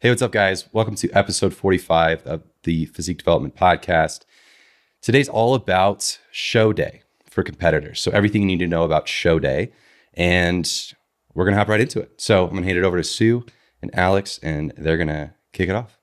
Hey, what's up, guys? Welcome to episode 45 of the Physique Development Podcast. Today's all about show day for competitors. So everything you need to know about show day, and we're going to hop right into it. So I'm going to hand it over to Sue and Alex, and they're going to kick it off.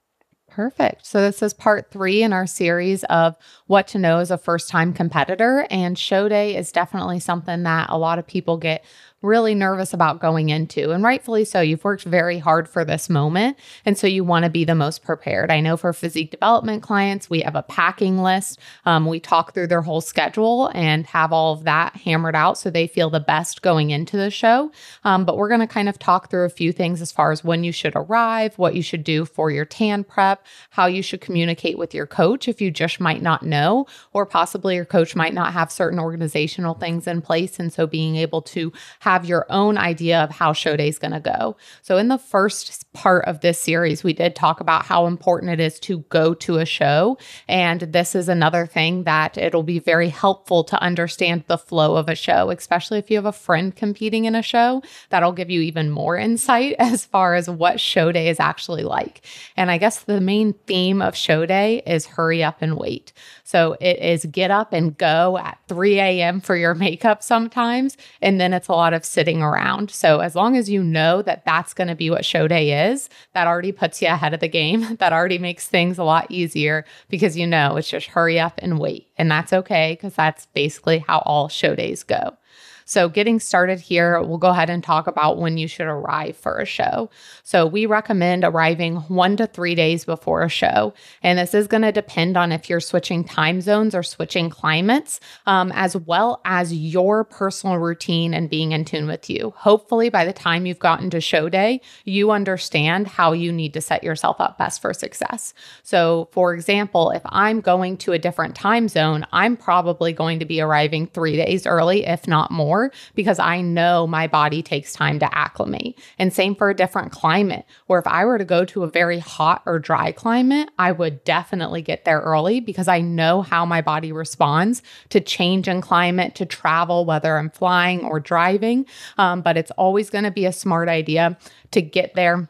Perfect. So this is part 3 in our series of what to know as a first-time competitor, and show day is definitely something that a lot of people get really nervous about going into, and rightfully so. You've worked very hard for this moment, and so you want to be the most prepared. I know for physique development clients, we have a packing list. We talk through their whole schedule and have all of that hammered out so they feel the best going into the show. But we're going to kind of talk through a few things as far as when you should arrive, what you should do for your tan prep, how you should communicate with your coach if you just might not know, or possibly your coach might not have certain organizational things in place, and so being able to have your own idea of how show day is going to go. So in the first part of this series, we did talk about how important it is to go to a show. And this is another thing that it'll be very helpful to understand the flow of a show, especially if you have a friend competing in a show. That'll give you even more insight as far as what show day is actually like. And I guess the main theme of show day is hurry up and wait. So it is get up and go at 3 a.m. for your makeup sometimes. And then it's a lot of sitting around. So as long as you know that that's going to be what show day is, that already puts you ahead of the game. That already makes things a lot easier because you know it's just hurry up and wait. And that's okay because that's basically how all show days go. So getting started here, we'll go ahead and talk about when you should arrive for a show. So we recommend arriving 1 to 3 days before a show. And this is going to depend on if you're switching time zones or switching climates, as well as your personal routine and being in tune with you. Hopefully by the time you've gotten to show day, you understand how you need to set yourself up best for success. So for example, if I'm going to a different time zone, I'm probably going to be arriving 3 days early, if not more, because I know my body takes time to acclimate. And same for a different climate, where if I were to go to a very hot or dry climate, I would definitely get there early because I know how my body responds to change in climate, to travel, whether I'm flying or driving. But it's always going to be a smart idea to get there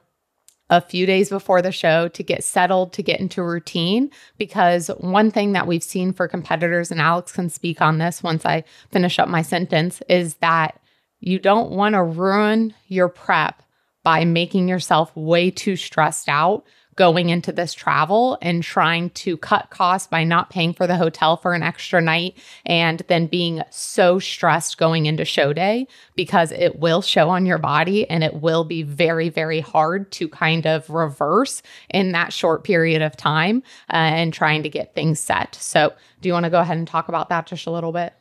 a few days before the show, to get settled, to get into routine, because one thing that we've seen for competitors, and Alex can speak on this once I finish up my sentence, is that you don't want to ruin your prep by making yourself way too stressed out going into this travel and trying to cut costs by not paying for the hotel for an extra night and then being so stressed going into show day, because it will show on your body and it will be very, very hard to kind of reverse in that short period of time and trying to get things set. So do you want to go ahead and talk about that just a little bit?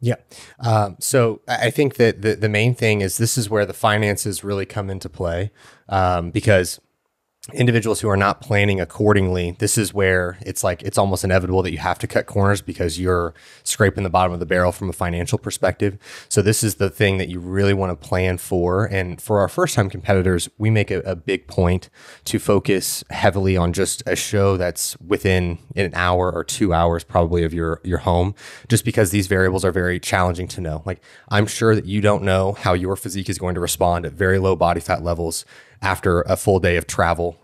Yeah. So I think that the main thing is this is where the finances really come into play, because individuals who are not planning accordingly, this is where it's like it's almost inevitable that you have to cut corners because you're scraping the bottom of the barrel from a financial perspective. So this is the thing that you really want to plan for. And for our first-time competitors, we make a big point to focus heavily on just a show that's within an hour or 2 hours probably of your home, just because these variables are very challenging to know. Like, I'm sure that you don't know how your physique is going to respond at very low body fat levels after a full day of travel,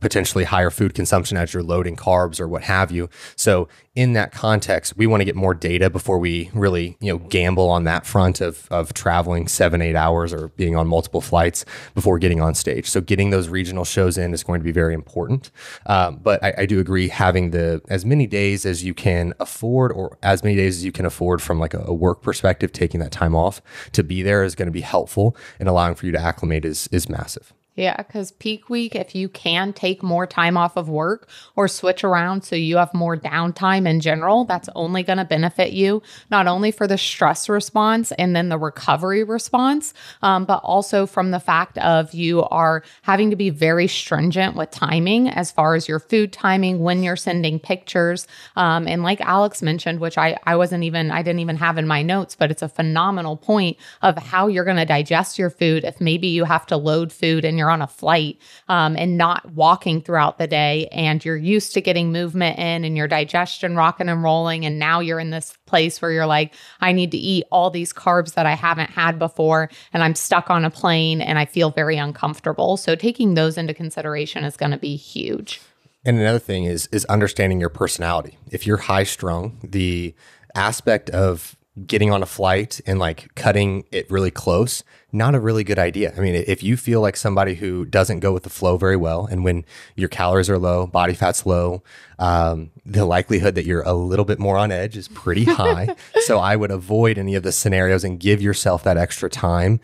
potentially higher food consumption as you're loading carbs or what have you. So in that context, we want to get more data before we really, gamble on that front of traveling 7-8 hours or being on multiple flights before getting on stage. So getting those regional shows in is going to be very important. But I do agree having as many days as you can afford, or as many days as you can afford from like a work perspective, taking that time off to be there is going to be helpful, and allowing for you to acclimate is massive. Yeah, because peak week, if you can take more time off of work or switch around so you have more downtime in general, that's only going to benefit you, not only for the stress response and then the recovery response, but also from the fact of you are having to be very stringent with timing as far as your food timing, when you're sending pictures. And like Alex mentioned, which I didn't even have in my notes, but it's a phenomenal point of how you're going to digest your food if maybe you have to load food and you're you're on a flight and not walking throughout the day, and you're used to getting movement in and your digestion rocking and rolling, and now you're in this place where you're like, I need to eat all these carbs that I haven't had before, and I'm stuck on a plane and I feel very uncomfortable. So taking those into consideration is going to be huge. And another thing is understanding your personality. If you're high strung, the aspect of getting on a flight and like cutting it really close, not a really good idea. I mean, if you feel like somebody who doesn't go with the flow very well, and when your calories are low, body fat's low, the likelihood that you're a little bit more on edge is pretty high. So I would avoid any of the scenarios and give yourself that extra time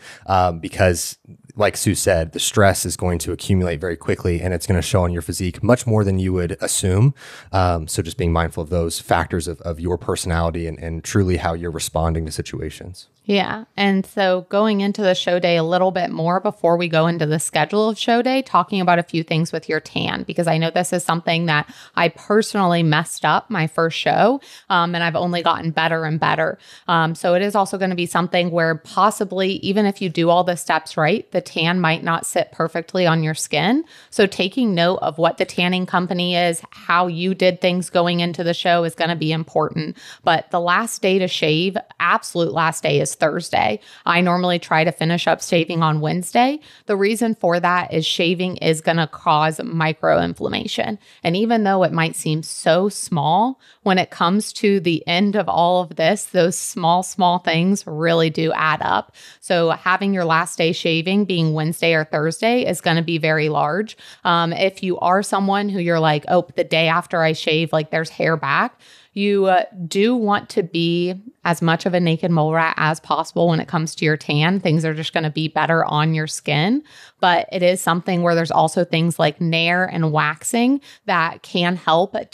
because like Sue said, the stress is going to accumulate very quickly and it's going to show on your physique much more than you would assume. So just being mindful of those factors of your personality and truly how you're responding to situations. Yeah. And so going into the show day a little bit more before we go into the schedule of show day, talking about a few things with your tan, because I know this is something that I personally messed up my first show and I've only gotten better and better. So it is also going to be something where possibly even if you do all the steps right, the tan might not sit perfectly on your skin. So taking note of what the tanning company is, how you did things going into the show is going to be important. But the last day to shave, absolute last day, is Thursday. I normally try to finish up shaving on Wednesday. The reason for that is shaving is going to cause microinflammation. And even though it might seem so small, when it comes to the end of all of this, those small things really do add up. So having your last day shaving being Wednesday or Thursday is going to be very large. If you are someone who you're like, oh, the day after I shave, like there's hair back, you do want to be as much of a naked mole rat as possible when it comes to your tan. Things are just going to be better on your skin. But it is something where there's also things like Nair and waxing that can help with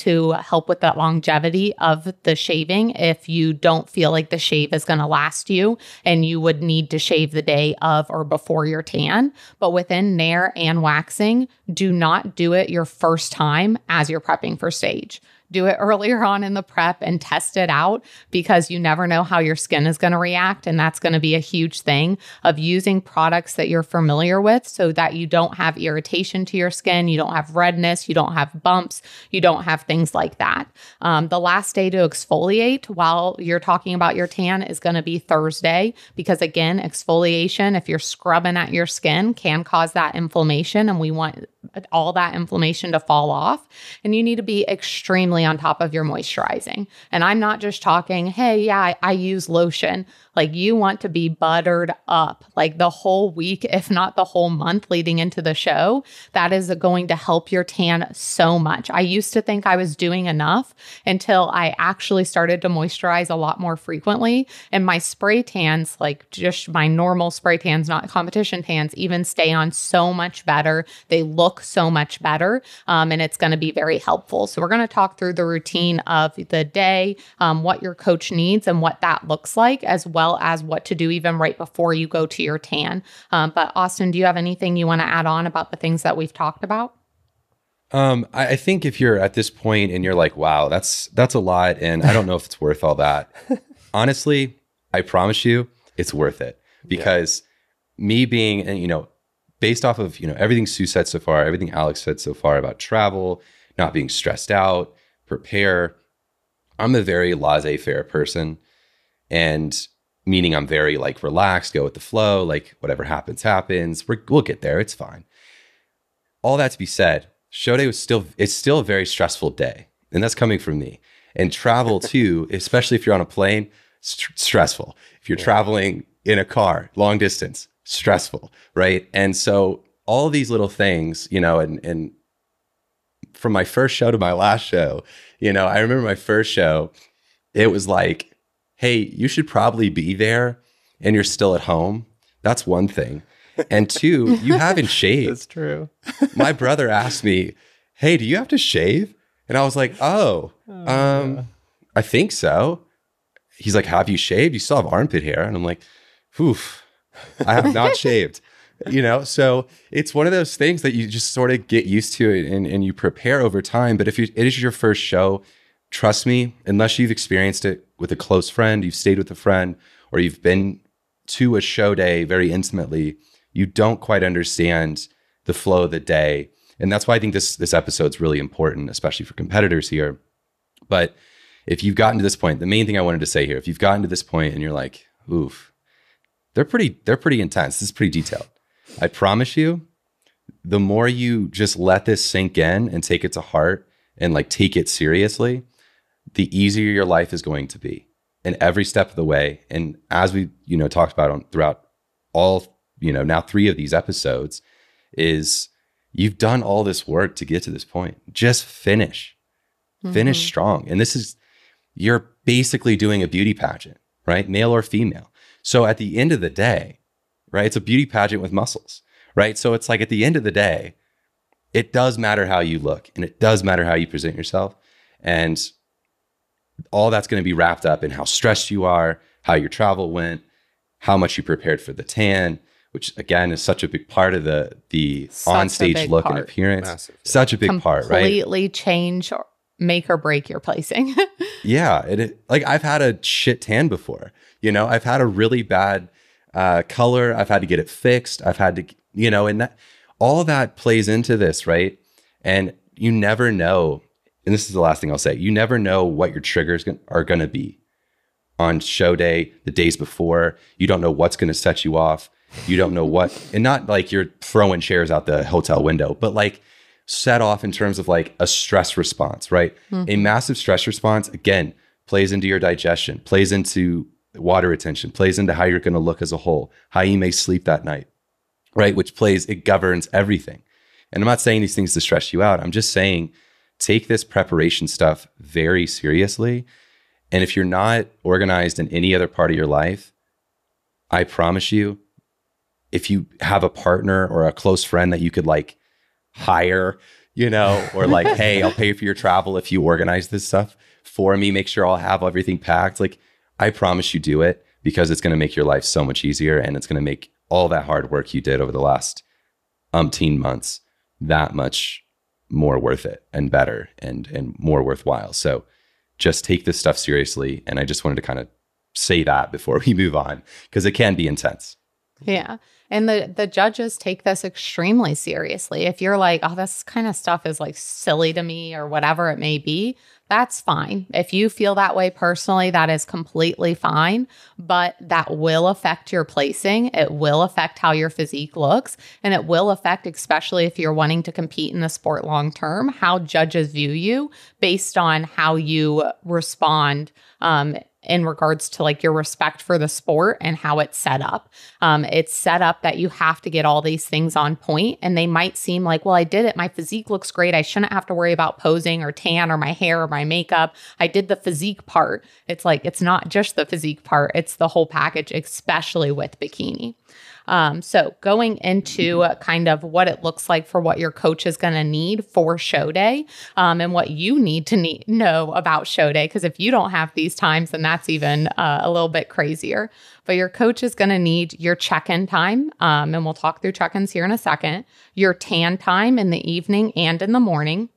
that longevity of the shaving if you don't feel like the shave is going to last you and you would need to shave the day of or before your tan. But within Nair and waxing, do not do it your first time as you're prepping for stage. Do it earlier on in the prep and test it out, because you never know how your skin is going to react. And that's going to be a huge thing of using products that you're familiar with so that you don't have irritation to your skin. You don't have redness. You don't have bumps. You don't have things like that. The last day to exfoliate while you're talking about your tan is going to be Thursday, because again, exfoliation, if you're scrubbing at your skin, can cause that inflammation. And we want all that inflammation to fall off. And you need to be extremely on top of your moisturizing. And I'm not just talking, hey, yeah, I use lotion. Like, you want to be buttered up like the whole week, if not the whole month leading into the show. That is going to help your tan so much. I used to think I was doing enough until I actually started to moisturize a lot more frequently. And my spray tans, like just my normal spray tans, not competition tans, even stay on so much better. They look so much better. And it's going to be very helpful. So we're going to talk through the routine of the day, what your coach needs and what that looks like, as well as what to do even right before you go to your tan. But Austin, do you have anything you want to add on about the things that we've talked about? I think if you're at this point and you're like, wow, that's a lot, and I don't know if it's worth all that. Honestly, I promise you it's worth it, because me being, and based off of, everything Sue said so far, everything Alex said so far about travel, not being stressed out, prepare. I'm a very laissez-faire person, and meaning I'm very relaxed, go with the flow, whatever happens, happens. We'll get there. It's fine. All that to be said, show day it's still a very stressful day. And that's coming from me. And travel too, especially if you're on a plane, stressful. If you're traveling in a car, long distance, stressful, right? And so all these little things, and from my first show to my last show, I remember my first show, it was like, hey, you should probably be there and you're still at home. That's one thing. And two, you haven't shaved. That's true. My brother asked me, hey, do you have to shave? And I was like, I think so. He's like, have you shaved? You still have armpit hair. And I'm like, oof, I have not shaved. So it's one of those things that you just sort of get used to it and you prepare over time. But if it is your first show, trust me, unless you've experienced it with a close friend, you've stayed with a friend, or you've been to a show day very intimately, you don't quite understand the flow of the day. And that's why I think this episode's really important, especially for competitors here. But if you've gotten to this point, the main thing I wanted to say here, if you've gotten to this point and you're like, oof, they're pretty intense. This is pretty detailed. I promise you, the more you just let this sink in and take it to heart and like take it seriously, the easier your life is going to be in every step of the way. And as we, talked about throughout all, now 3 of these episodes, is you've done all this work to get to this point. Just finish. Finish strong. And this is, you're basically doing a beauty pageant, right? Male or female. So at the end of the day, right? It's a beauty pageant with muscles, right? So it's like at the end of the day, it does matter how you look and it does matter how you present yourself. And all that's going to be wrapped up in how stressed you are, how your travel went, how much you prepared for the tan, which again is such a big part of the onstage look and appearance. Massive. Such a big part, right? Completely change, make or break your placing. Yeah. Like I've had a shit tan before, I've had a really bad color. I've had to get it fixed. I've had to, and that, all that plays into this, right? And you never know. And this is the last thing I'll say. You never know what your triggers are going to be on show day, the days before. You don't know what's going to set you off. You don't know what, and not like you're throwing chairs out the hotel window, but like set off in terms of like a stress response, right? A massive stress response, again, plays into your digestion, plays into water retention, plays into how you're going to look as a whole, how you may sleep that night, right? Which it governs everything. And I'm not saying these things to stress you out. I'm just saying take this preparation stuff very seriously. And if you're not organized in any other part of your life, I promise you, if you have a partner or a close friend that you could like hire, or like, hey, I'll pay for your travel if you organize this stuff for me, make sure I'll have everything packed. Like, I promise you do it, because it's going to make your life so much easier, and it's going to make all that hard work you did over the last umpteen months that much more worth it and better and more worthwhile. So just take this stuff seriously. And I just wanted to kind of say that before we move on, because it can be intense. Yeah. And the judges take this extremely seriously. If you're like, oh, this kind of stuff is like silly to me or whatever it may be, that's fine. If you feel that way personally, that is completely fine. But that will affect your placing. It will affect how your physique looks. And it will affect, especially if you're wanting to compete in the sport long term, how judges view you based on how you respond in regards to like your respect for the sport and how it's set up. It's set up that you have to get all these things on point, and they might seem like, well, I did it. My physique looks great. I shouldn't have to worry about posing or tan or my hair or my makeup. I did the physique part. It's like, it's not just the physique part. It's the whole package, especially with bikini. So going into kind of what it looks like for what your coach is going to need for show day, and what you need to know about show day, because if you don't have these times, then that's even a little bit crazier. But your coach is going to need your check-in time, and we'll talk through check-ins here in a second, your tan time in the evening and in the morning,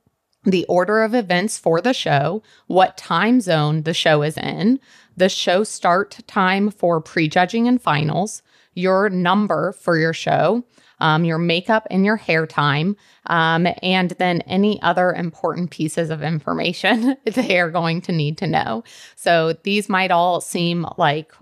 the order of events for the show, what time zone the show is in, the show start time for prejudging and finals, your number for your show, your makeup and your hair time, and then any other important pieces of information they are going to need to know. So these might all seem like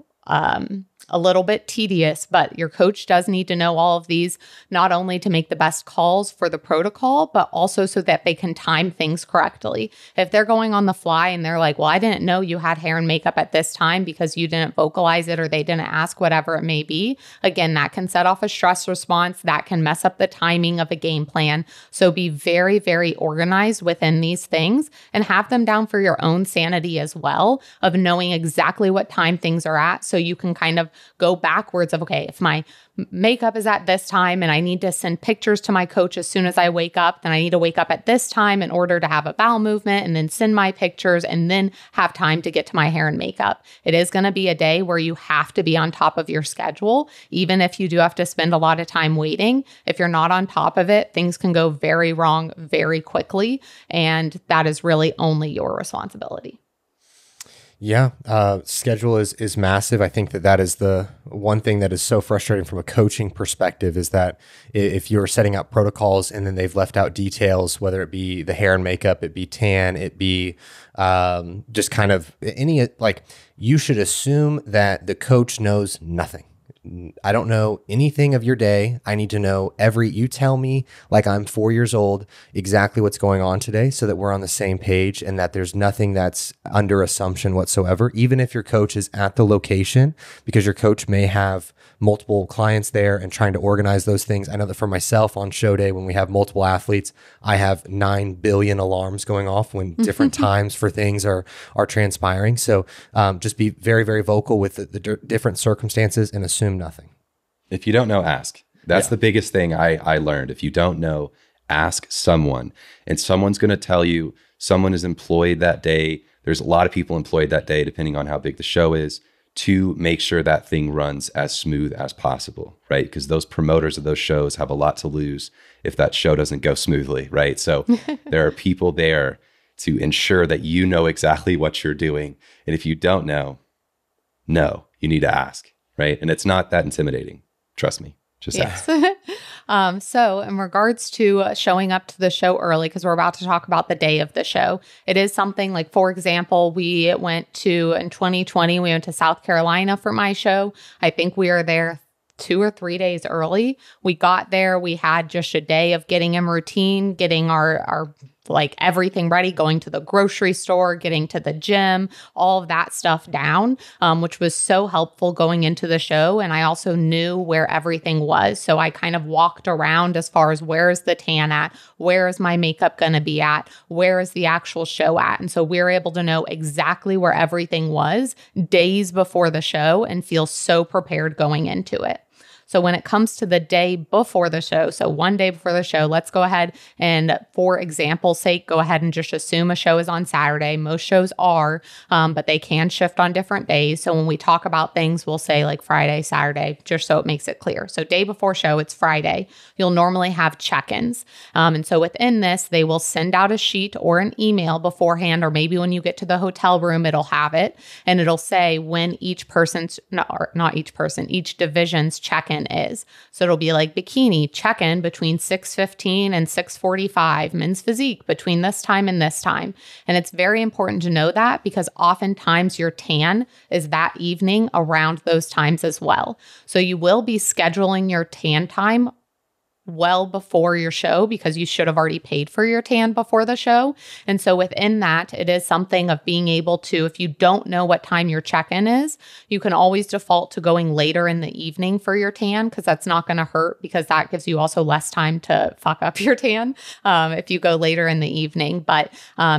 a little bit tedious, but your coach does need to know all of these, not only to make the best calls for the protocol, but also so that they can time things correctly. If they're going on the fly and they're like, well, I didn't know you had hair and makeup at this time because you didn't vocalize it or they didn't ask, whatever it may be, again, that can set off a stress response. That can mess up the timing of a game plan. So be very, very organized within these things and have them down for your own sanity as well, of knowing exactly what time things are at, so you can kind of go backwards of, okay, if my makeup is at this time and I need to send pictures to my coach as soon as I wake up, then I need to wake up at this time in order to have a bowel movement and then send my pictures and then have time to get to my hair and makeup. It is going to be a day where you have to be on top of your schedule. Even if you do have to spend a lot of time waiting, if you're not on top of it, things can go very wrong very quickly. And that is really only your responsibility. Yeah, schedule is massive. I think that is the one thing that is so frustrating from a coaching perspective, is that if you're setting out protocols and then they've left out details, whether it be the hair and makeup, it be tan, it be just kind of any, like, you should assume that the coach knows nothing. I don't know anything of your day. I need to know you tell me, like I'm 4 years old, exactly what's going on today, so that we're on the same page and that there's nothing that's under assumption whatsoever, even if your coach is at the location, because your coach may have multiple clients there and trying to organize those things. I know that for myself on show day, when we have multiple athletes, I have 9 billion alarms going off when different times for things are transpiring. So just be very, very vocal with the different circumstances and assume nothing. If you don't know, ask. That's the biggest thing I learned. If you don't know, ask someone, and someone's going to tell you. Someone is employed that day. There's a lot of people employed that day, depending on how big the show is, to make sure that thing runs as smooth as possible, right? Because those promoters of those shows have a lot to lose if that show doesn't go smoothly, right? So there are people there to ensure that you know exactly what you're doing. And if you don't know, you need to ask. Right. And it's not that intimidating. Trust me. Just ask. So in regards to showing up to the show early, because we're about to talk about the day of the show, it is something like, for example, we went to, in 2020, we went to South Carolina for my show. I think we are there 2 or 3 days early. We got there. We had just a day of getting in routine, getting our like everything ready, going to the grocery store, getting to the gym, all of that stuff down, which was so helpful going into the show. And I also knew where everything was. So I kind of walked around as far as where is the tan at, where is my makeup going to be at, where is the actual show at. And so we were able to know exactly where everything was days before the show and feel so prepared going into it. So when it comes to the day before the show, so one day before the show, let's go ahead and, for example's sake, go ahead and just assume a show is on Saturday. Most shows are, but they can shift on different days. So when we talk about things, we'll say like Friday, Saturday, just so it makes it clear. So day before show, it's Friday. You'll normally have check-ins. And so within this, they will send out a sheet or an email beforehand, or maybe when you get to the hotel room, it'll have it. And it'll say when each person's, not each person, each division's check-in is. So it'll be like bikini check-in between 6:15 and 6:45, men's physique between this time and this time. And it's very important to know that, because oftentimes your tan is that evening around those times as well. So you will be scheduling your tan time well before your show, because you should have already paid for your tan before the show. And so within that, it is something of being able to, if you don't know what time your check-in is, you can always default to going later in the evening for your tan, because that's not going to hurt, because that gives you also less time to fuck up your tan if you go later in the evening. But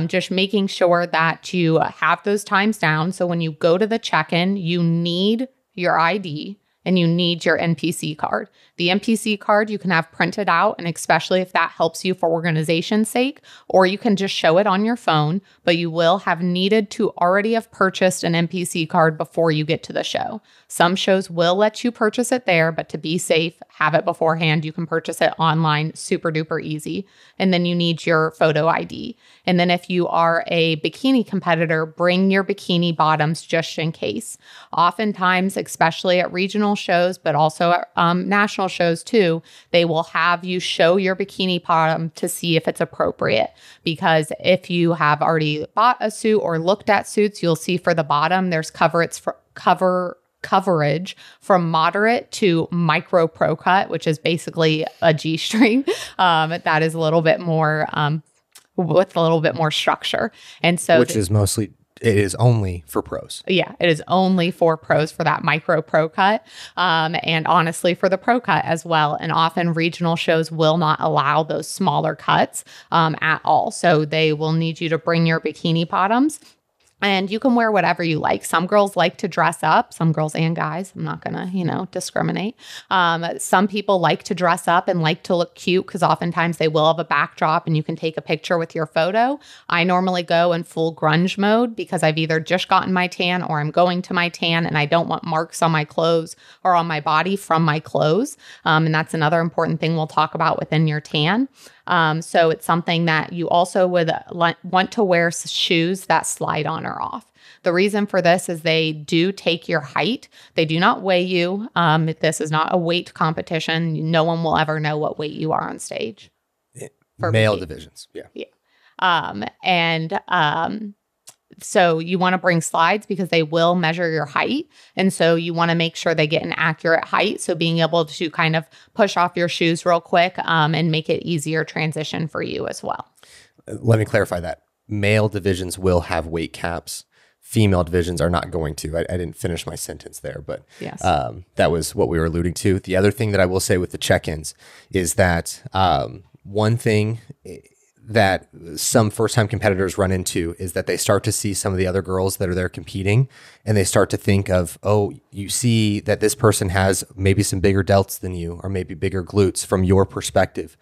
just making sure that you have those times down. So when you go to the check-in, you need your ID and you need your NPC card. The NPC card you can have printed out, and especially if that helps you for organization's sake, or you can just show it on your phone, but you will have needed to already have purchased an NPC card before you get to the show. Some shows will let you purchase it there, but to be safe, have it beforehand. You can purchase it online, super duper easy. And then you need your photo ID. And then if you are a bikini competitor, bring your bikini bottoms just in case. Oftentimes, especially at regional shows, but also national shows too, they will have you show your bikini bottom to see if it's appropriate. Because if you have already bought a suit or looked at suits, you'll see for the bottom, there's coverage from moderate to micro pro cut, which is basically a G-string. That is a little bit more, with a little bit more structure. And so, which is mostly... It is only for pros. Yeah, it is only for pros for that micro pro cut, and honestly for the pro cut as well. And often regional shows will not allow those smaller cuts at all. So they will need you to bring your bikini bottoms. And you can wear whatever you like. Some girls like to dress up, some girls and guys. I'm not going to, discriminate. Some people like to dress up and like to look cute, because oftentimes they will have a backdrop and you can take a picture with your photo. I normally go in full grunge mode, because I've either just gotten my tan or I'm going to my tan, and I don't want marks on my clothes or on my body from my clothes. And that's another important thing we'll talk about within your tan. So it's something that you also would want to wear shoes that slide on or off. The reason for this is they do take your height. They do not weigh you. This is not a weight competition. No one will ever know what weight you are on stage. For male divisions. Yeah. Yeah. So you want to bring slides because they will measure your height. And so you want to make sure they get an accurate height. So being able to kind of push off your shoes real quick and make it easier transition for you as well. Let me clarify that. Male divisions will have weight caps. Female divisions are not going to. I didn't finish my sentence there, but yes. That was what we were alluding to. The other thing that I will say with the check-ins is that one thing that some first-time competitors run into is that they start to see some of the other girls that are there competing, and they start to think of, oh, you see that this person has maybe some bigger delts than you or maybe bigger glutes from your perspective.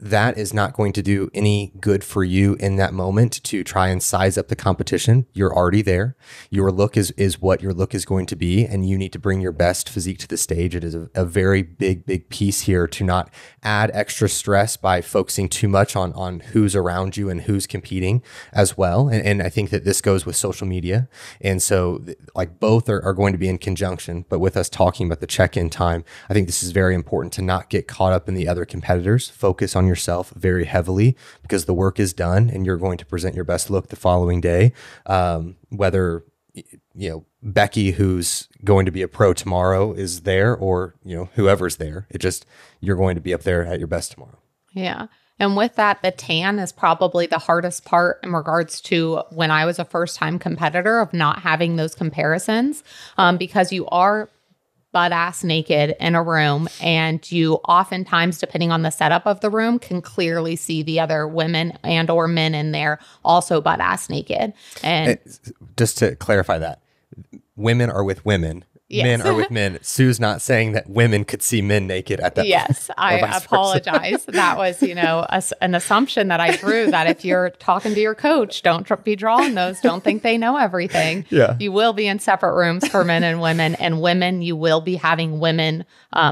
That is not going to do any good for you in that moment to try and size up the competition. You're already there. Your look is what your look is going to be, and you need to bring your best physique to the stage. It is a very big, big piece here to not add extra stress by focusing too much on who's around you and who's competing as well. And I think that this goes with social media. And so like both are going to be in conjunction, but with us talking about the check-in time, I think this is very important to not get caught up in the other competitors. Focus on your yourself very heavily, because the work is done and you're going to present your best look the following day. Whether, you know, Becky, who's going to be a pro tomorrow, is there, or, you know, whoever's there, it just, you're going to be up there at your best tomorrow. Yeah. And with that, the tan is probably the hardest part in regards to when I was a first-time competitor, of not having those comparisons, because you are butt ass naked in a room, and you oftentimes, depending on the setup of the room, can clearly see the other women and or men in there also butt ass naked. And just to clarify that, women are with women. Yes. Men are with men. Sue's not saying that women could see men naked at that. Yes, I apologize. That was, you know, an assumption that I drew, that if you're talking to your coach, don't be drawing those. Don't think they know everything. Yeah. You will be in separate rooms for men and women, and women, you will be having women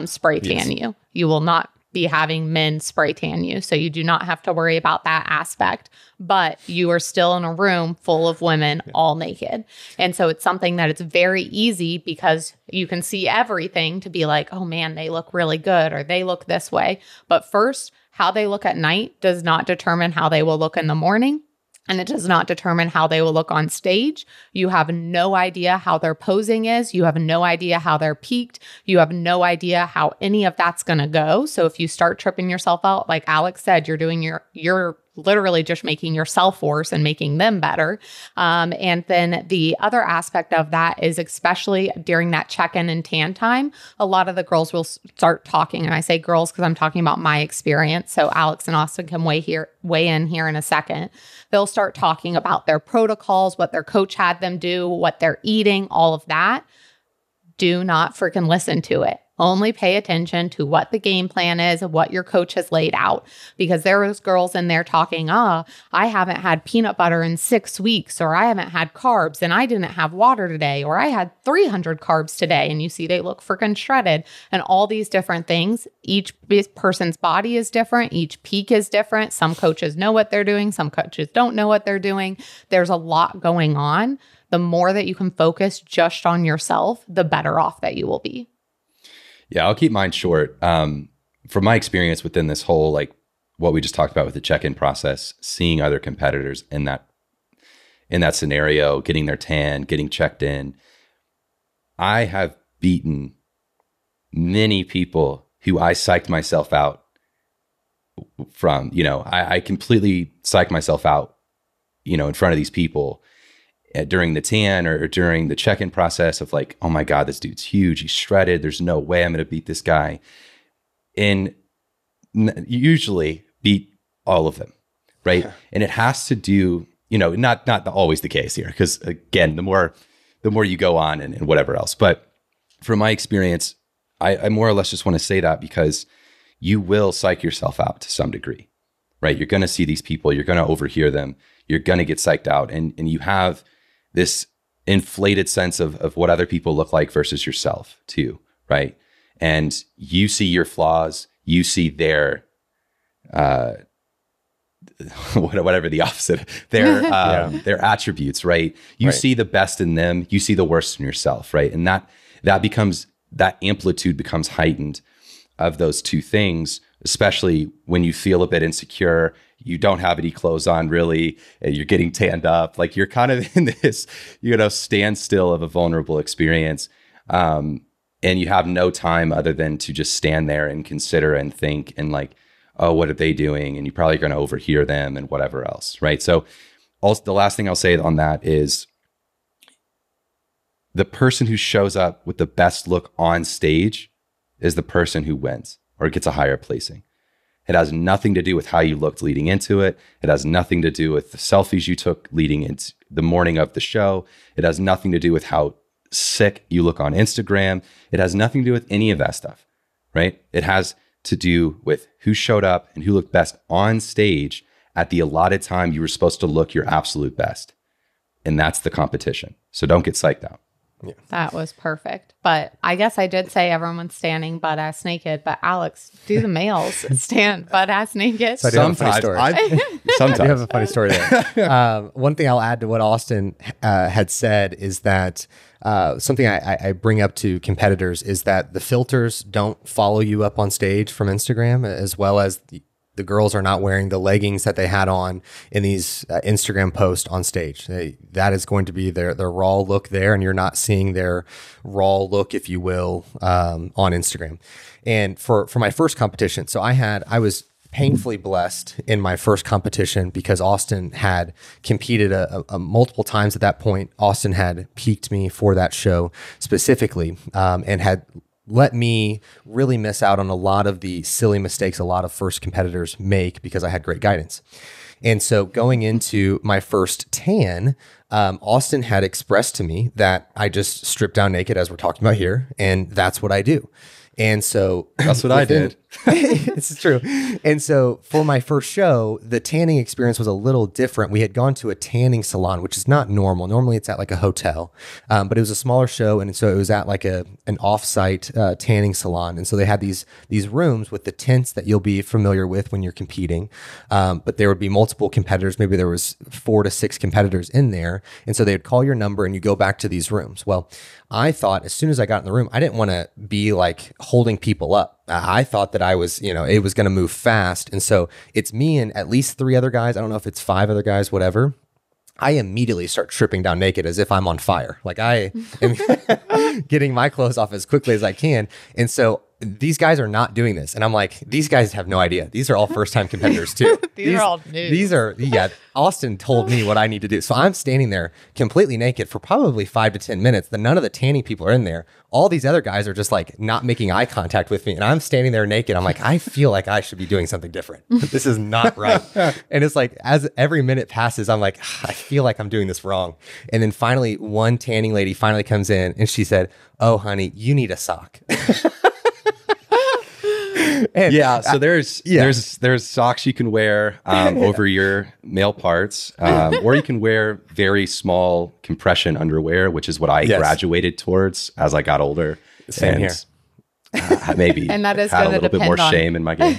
spray tan you. You will not be having men spray tan you. So you do not have to worry about that aspect, but you are still in a room full of women, all naked. And so it's something that it's very easy, because you can see everything, to be like, oh man, they look really good, or they look this way. But first, how they look at night does not determine how they will look in the morning. And it does not determine how they will look on stage. You have no idea how their posing is. You have no idea how they're peaked. You have no idea how any of that's going to go. So if you start tripping yourself out, like Alex said, you're doing you're literally just making yourself worse and making them better. And then the other aspect of that is, especially during that check-in and tan time, a lot of the girls will start talking. And I say girls because I'm talking about my experience. So Alex and Austin can weigh in here in a second. They'll start talking about their protocols, what their coach had them do, what they're eating, all of that. Do not freaking listen to it. Only pay attention to what the game plan is and what your coach has laid out, because there was girls in there talking, I haven't had peanut butter in 6 weeks, or I haven't had carbs, and I didn't have water today, or I had 300 carbs today, and you see they look freaking shredded, and all these different things. Each person's body is different. Each peak is different. Some coaches know what they're doing. Some coaches don't know what they're doing. There's a lot going on. The more that you can focus just on yourself, the better off that you will be. Yeah, I'll keep mine short. From my experience within this whole, like what we just talked about with the check-in process, seeing other competitors in that scenario, getting their tan, getting checked in, I have beaten many people who I psyched myself out from. You know, I completely psyched myself out, you know, in front of these people during the tan or during the check-in process, of like, oh my God, this dude's huge. He's shredded. There's no way I'm going to beat this guy. And usually beat all of them, right? Yeah. And it has to do, you know, not always the case here, because again, the more you go on and whatever else. But from my experience, I more or less just want to say that, because you will psych yourself out to some degree, right? You're going to see these people. You're going to overhear them. You're going to get psyched out. And you have this inflated sense of what other people look like versus yourself too, right? And you see your flaws, you see their whatever the opposite, their attributes, right? You see the best in them, you see the worst in yourself, right? And that becomes, that amplitude becomes heightened of those two things, especially when you feel a bit insecure, you don't have any clothes on really, and you're getting tanned up, like you're kind of in this, you know, standstill of a vulnerable experience. And you have no time other than to just stand there and consider and think and like, oh, what are they doing? And you're probably going to overhear them and whatever else, right? So also, the last thing I'll say on that is the person who shows up with the best look on stage is the person who wins or gets a higher placing. It has nothing to do with how you looked leading into it. It has nothing to do with the selfies you took leading into the morning of the show. It has nothing to do with how sick you look on Instagram. It has nothing to do with any of that stuff, right? It has to do with who showed up and who looked best on stage at the allotted time you were supposed to look your absolute best. And that's the competition. So don't get psyched out. Yeah. That was perfect. But I guess I did say everyone's standing butt-ass naked, but Alex, do the males stand butt-ass naked? So I do have a funny story there. One thing I'll add to what Austin had said is that something I bring up to competitors is that the filters don't follow you up on stage from Instagram, as well as the girls are not wearing the leggings that they had on in these Instagram posts on stage. That is going to be their raw look there, and you're not seeing their raw look, if you will, on Instagram. And for my first competition, so I was painfully blessed in my first competition because Austin had competed multiple times at that point. Austin had peaked me for that show specifically, and had let me really miss out on a lot of the silly mistakes a lot of first competitors make because I had great guidance. And so going into my first tan, Austin had expressed to me that I just strip down naked, as we're talking about here, and that's what I do. And so that's what I did. It's true. And so for my first show, the tanning experience was a little different. We had gone to a tanning salon, which is not normal. Normally it's at like a hotel, but it was a smaller show. And so it was at like an offsite tanning salon. And so they had these rooms with the tents that you'll be familiar with when you're competing. But there would be multiple competitors. Maybe there was 4 to 6 competitors in there. And so they would call your number and you go back to these rooms. Well, I thought as soon as I got in the room, I didn't want to be like holding people up. I thought that I was, you know, it was going to move fast. And so it's me and at least 3 other guys. I don't know if it's 5 other guys, whatever. I immediately start stripping down naked as if I'm on fire. Like I am getting my clothes off as quickly as I can. And so these guys are not doing this. And I'm like, these guys have no idea. These are all first-time competitors too. these are all new. These are, yeah, Austin told me what I need to do. So I'm standing there completely naked for probably 5 to 10 minutes. None of the tanning people are in there. All these other guys are just like not making eye contact with me. And I'm standing there naked. I'm like, I feel like I should be doing something different. This is not right. And it's like, as every minute passes, I'm like, I feel like I'm doing this wrong. And then finally, one tanning lady finally comes in and she said, oh, honey, you need a sock. And yeah, so there's socks you can wear over your male parts, or you can wear very small compression underwear, which is what I graduated towards as I got older. Same here. Maybe and that is had a little bit more shame in my game.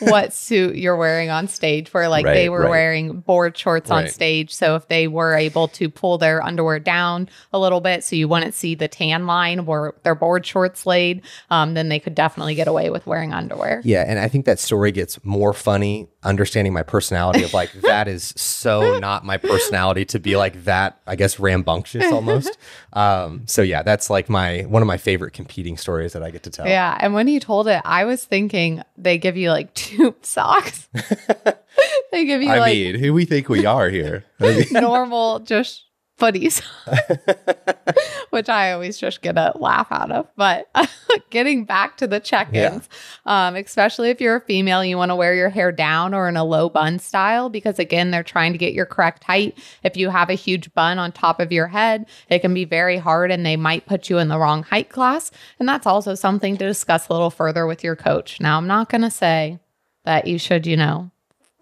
What suit you're wearing on stage, where like they were wearing board shorts on stage. So if they were able to pull their underwear down a little bit so you wouldn't see the tan line where their board shorts laid, then they could definitely get away with wearing underwear. Yeah. And I think that story gets more funny understanding my personality of like, that is so not my personality to be like that, I guess, rambunctious almost. So yeah, that's like one of my favorite competing stories that I get to tell. Yeah. And when you told it, I was thinking they give you like 2 socks. They give you I mean, who we think we are here. Normal, just footies, which I always just get a laugh out of. But getting back to the check-ins, especially if you're a female, you want to wear your hair down or in a low bun style because, again, they're trying to get your correct height. If you have a huge bun on top of your head, it can be very hard and they might put you in the wrong height class. And that's also something to discuss a little further with your coach. Now, I'm not going to say that you should, you know,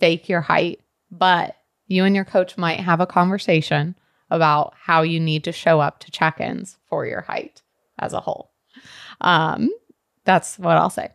fake your height, but you and your coach might have a conversation about how you need to show up to check-ins for your height as a whole. That's what I'll say.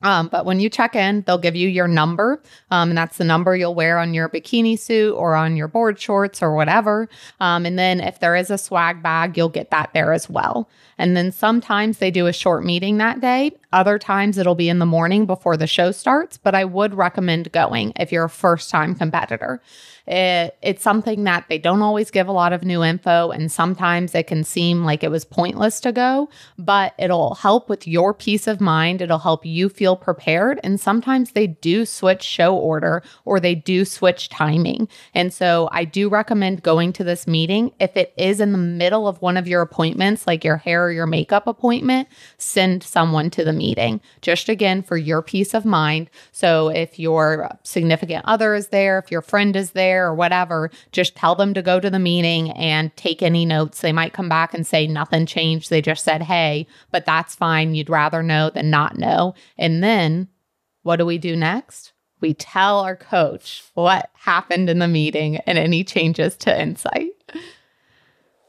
But when you check in, they'll give you your number, and that's the number you'll wear on your bikini suit or on your board shorts or whatever. And then if there is a swag bag, you'll get that there as well. And then sometimes they do a short meeting that day. Other times it'll be in the morning before the show starts, but I would recommend going if you're a first-time competitor. It's something that they don't always give a lot of new info, and sometimes it can seem like it was pointless to go, but it'll help with your peace of mind. It'll help you feel prepared, and sometimes they do switch show order or they do switch timing. And so I do recommend going to this meeting. If it is in the middle of one of your appointments, like your hair or your makeup appointment, send someone to the meeting, just again for your peace of mind. So if your significant other is there, if your friend is there, or whatever, just tell them to go to the meeting and take any notes. They might come back and say nothing changed. They just said, hey, but that's fine. You'd rather know than not know. And then what do we do next? We tell our coach what happened in the meeting and any changes to insight.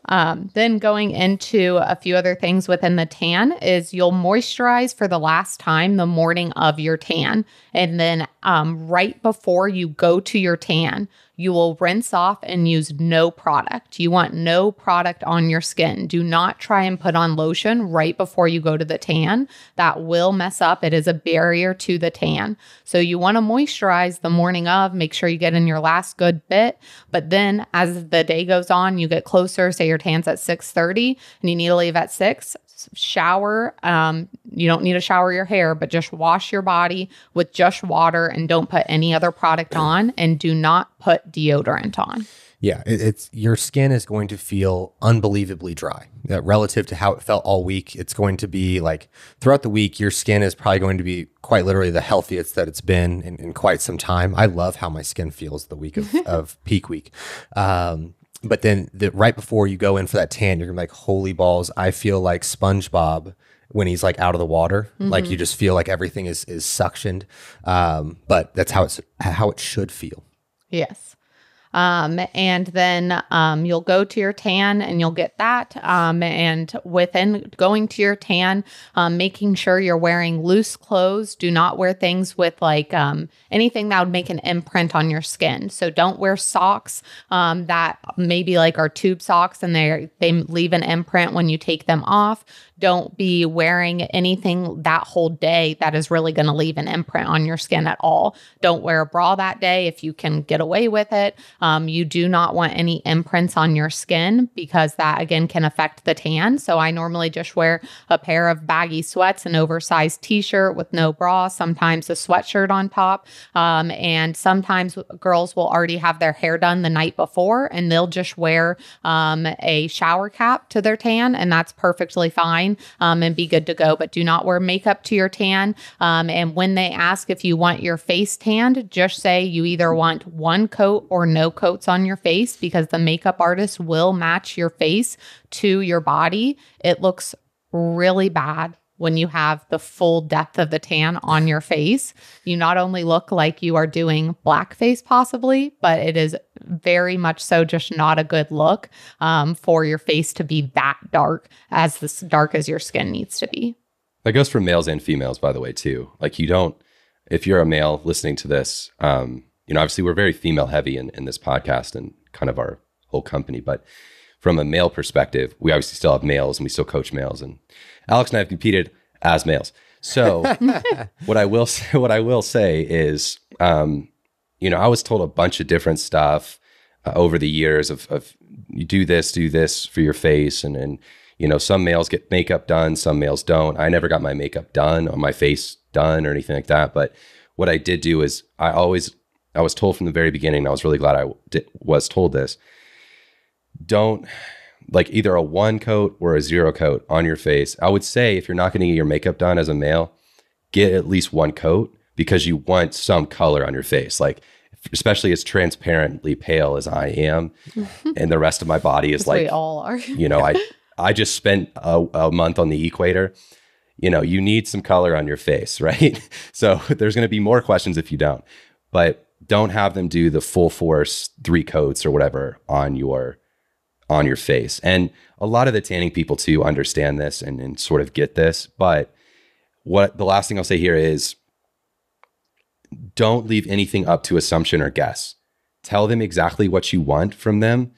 Then going into a few other things within the tan is you'll moisturize for the last time the morning of your tan. And then right before you go to your tan, you will rinse off and use no product. You want no product on your skin. Do not try and put on lotion right before you go to the tan. That will mess up. It is a barrier to the tan. So you want to moisturize the morning of, make sure you get in your last good bit. But then as the day goes on, you get closer, say your tan's at 6:30 and you need to leave at 6. Shower. You don't need to shower your hair, but just wash your body with just water and don't put any other product on, and do not put deodorant on. Yeah, it's your skin is going to feel unbelievably dry relative to how it felt all week. It's going to be like throughout the week, your skin is probably going to be quite literally the healthiest that it's been in quite some time. I love how my skin feels the week of, of peak week. But then right before you go in for that tan, you're gonna be like, holy balls, I feel like SpongeBob when he's like out of the water. Mm-hmm. Like you just feel like everything is suctioned. But that's how it should feel. Yes. And then you'll go to your tan and you'll get that. And within going to your tan, making sure you're wearing loose clothes. Do not wear things with like anything that would make an imprint on your skin. So don't wear socks that maybe like are tube socks and they leave an imprint when you take them off. Don't be wearing anything that whole day that is really going to leave an imprint on your skin at all. Don't wear a bra that day if you can get away with it. You do not want any imprints on your skin because that, again, can affect the tan. So I normally just wear a pair of baggy sweats, an oversized t-shirt with no bra, sometimes a sweatshirt on top. And sometimes girls will already have their hair done the night before and they'll just wear a shower cap to their tan, and that's perfectly fine. And be good to go, but do not wear makeup to your tan. And when they ask if you want your face tanned, just say you either want one coat or no coats on your face, because the makeup artist will match your face to your body. It looks really bad when you have the full depth of the tan on your face. You not only look like you are doing blackface possibly, but it is very much so just not a good look for your face to be that dark as your skin needs to be. That goes for males and females, by the way, too. Like you don't, if you're a male listening to this, you know, obviously we're very female heavy in this podcast and kind of our whole company, but from a male perspective, we obviously still have males and we still coach males, and Alex and I have competed as males. So what I will say is, you know, I was told a bunch of different stuff over the years of you do this for your face. And, you know, some males get makeup done, some males don't. I never got my makeup done or my face done or anything like that. But what I did do is I was told from the very beginning, and I was really glad I was told this, don't like either a one coat or a zero coat on your face. I would say if you're not going to get your makeup done as a male, get at least one coat, because you want some color on your face, like especially as transparently pale as I am, and the rest of my body is like, we all are. You know, I just spent a month on the equator. You know, you need some color on your face, right? So there's going to be more questions if you don't, but don't have them do the full force 3 coats or whatever on your face. And a lot of the tanning people too understand this and sort of get this, but what the last thing I'll say here is don't leave anything up to assumption or guess. Tell them exactly what you want from them,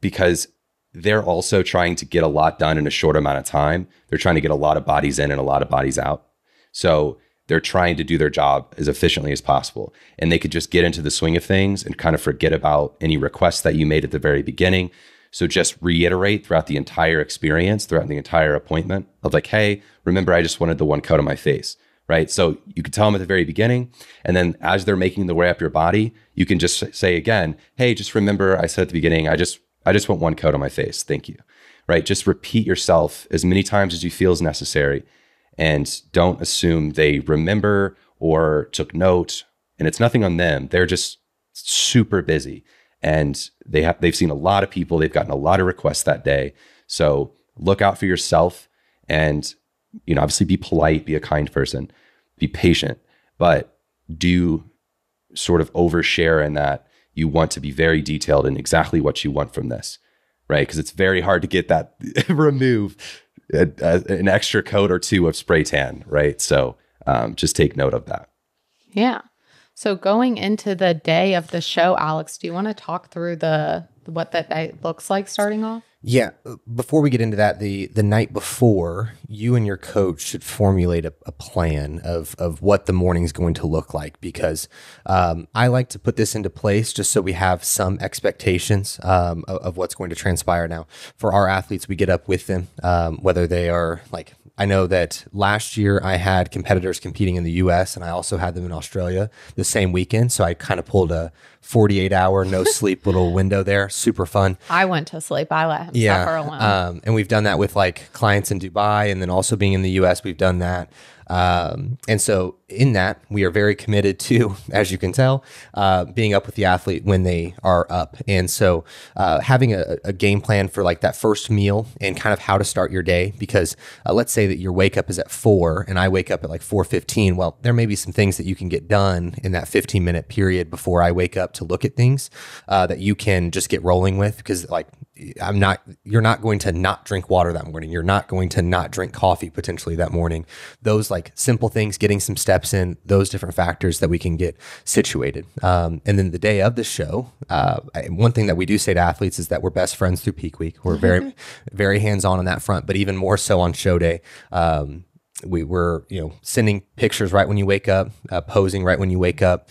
because they're also trying to get a lot done in a short amount of time. They're trying to get a lot of bodies in and a lot of bodies out. So they're trying to do their job as efficiently as possible. And they could just get into the swing of things and kind of forget about any requests that you made at the very beginning. So just reiterate throughout the entire experience, throughout the entire appointment of like, hey, remember, I just wanted the one coat on my face, right? So you could tell them at the very beginning. And then as they're making their way up your body, you can just say again, hey, just remember, I said at the beginning, I just want one coat on my face. Thank you, right? Just repeat yourself as many times as you feel is necessary. And don't assume they remember or took note. And it's nothing on them. They're just super busy. And they've seen a lot of people. They've gotten a lot of requests that day. So look out for yourself, and obviously be polite, be a kind person, be patient, but do sort of overshare in that you want to be very detailed in exactly what you want from this, right? Because it's very hard to get that remove an extra coat or two of spray tan, right? So just take note of that. Yeah. So going into the day of the show, Alex, do you want to talk through what that night looks like starting off? Yeah. Before we get into that, the night before, you and your coach should formulate a plan of what the morning's going to look like, because I like to put this into place just so we have some expectations of what's going to transpire. Now, for our athletes, we get up with them, whether they are like, I know that last year I had competitors competing in the US, and I also had them in Australia the same weekend. So I kind of pulled a 48-hour no sleep little window there. Super fun. I went to sleep. I let him suffer alone. And we've done that with like clients in Dubai, and then also being in the US, we've done that. And so in that, we are very committed to, as you can tell, being up with the athlete when they are up. And so having a game plan for like that first meal and kind of how to start your day, because let's say that your wake up is at 4 and I wake up at like 4:15. Well, there may be some things that you can get done in that 15-minute period before I wake up to look at things that you can just get rolling with, because like you're not going to not drink water that morning. You're not going to not drink coffee potentially that morning. Those like simple things, getting some steps in, those different factors that we can get situated. And then the day of the show, one thing that we do say to athletes is that we're best friends through peak week. We're very, very hands-on that front, but even more so on show day. We were, sending pictures right when you wake up, posing right when you wake up,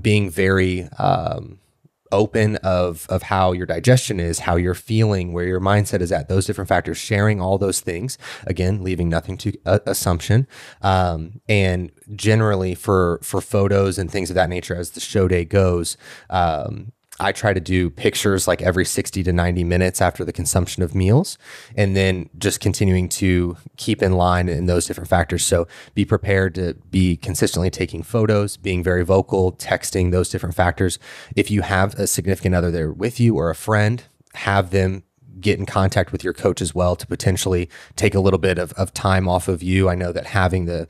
being very, open of how your digestion is, how you're feeling, where your mindset is at, those different factors, sharing all those things, again, leaving nothing to assumption. And generally for photos and things of that nature, as the show day goes, I try to do pictures like every 60 to 90 minutes after the consumption of meals, and then just continuing to keep in line in those different factors. So be prepared to be consistently taking photos, being very vocal, texting, those different factors. If you have a significant other there with you or a friend, have them get in contact with your coach as well to potentially take a little bit of time off of you. I know that having the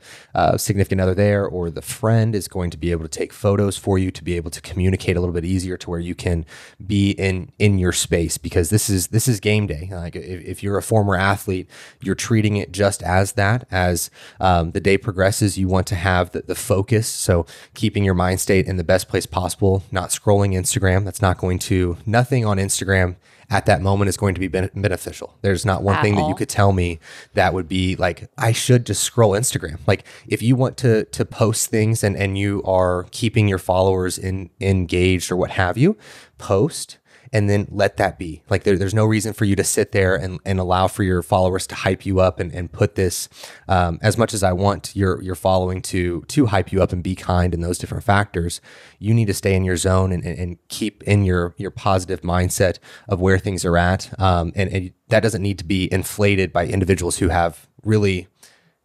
significant other there or the friend is going to be able to take photos for you, to be able to communicate a little bit easier, to where you can be in your space, because this is game day. Like if you're a former athlete, you're treating it just as that. As the day progresses, you want to have the focus. So keeping your mind state in the best place possible, not scrolling Instagram. That's not going to, nothing on Instagram at that moment is going to be beneficial. There's not one thing that you could tell me that would be like, I should just scroll Instagram. Like if you want to post things and you are keeping your followers engaged or what have you, post and then let that be. Like there's no reason for you to sit there and allow for your followers to hype you up and put this, as much as I want your following to hype you up and be kind and those different factors, you need to stay in your zone and keep in your positive mindset of where things are at. And that doesn't need to be inflated by individuals who have really